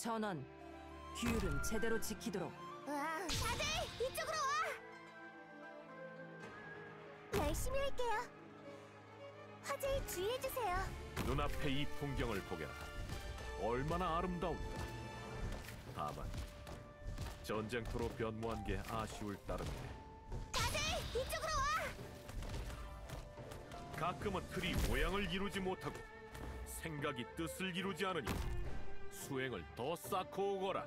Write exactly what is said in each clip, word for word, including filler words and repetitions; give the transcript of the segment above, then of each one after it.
전원, 규율은 제대로 지키도록. 와, 다들 이쪽으로 와! 열심히 할게요. 화재에 주의해주세요. 눈앞에 이 풍경을 보게라. 얼마나 아름다운가. 다만 전쟁터로 변모한 게 아쉬울 따름이네. 다들 이쪽으로 와! 가끔은 틀이 모양을 이루지 못하고 생각이 뜻을 이루지 않으니 수행을 더 쌓고 오거라.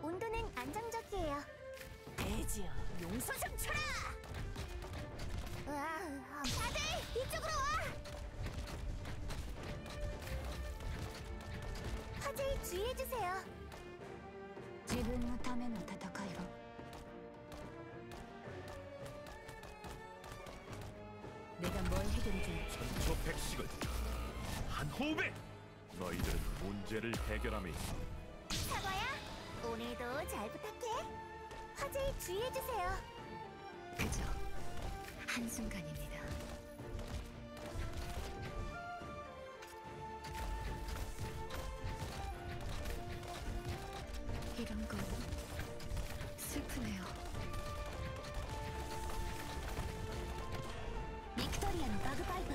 온도는 안정적이에요. 대지여, 용서 좀 쳐라! 와, 다들 이쪽으로 와! 화재에 주의해주세요. 自分のための戦いを 내가 뭘 해결해줄 전초 백식을 한 호흡에! 너희들은 문제를 해결함에 있어. 사과야, 오늘도 잘 부탁해. 화재에 주의해주세요. 그저 한순간입니다. 이런 건 슬프네요. 빅토리아의 바그파이프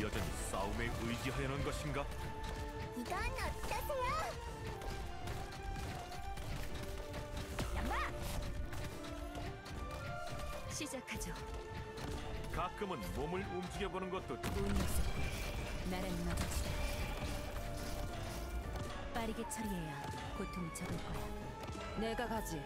여전히 싸움에 의지하려는 것인가? 이건 어떠세요? 양마! 시작하죠. 가끔은 몸을 움직여보는 것도 나란 마주치다. 빠르게 처리해야 고통이 적을 거야. 내가 가지.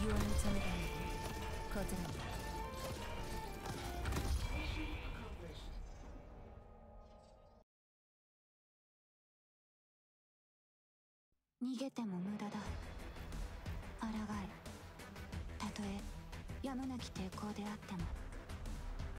유언을 전해달라고 거절한다.逃げても無駄だ。 抗える。たとえやむなき抵抗であっても。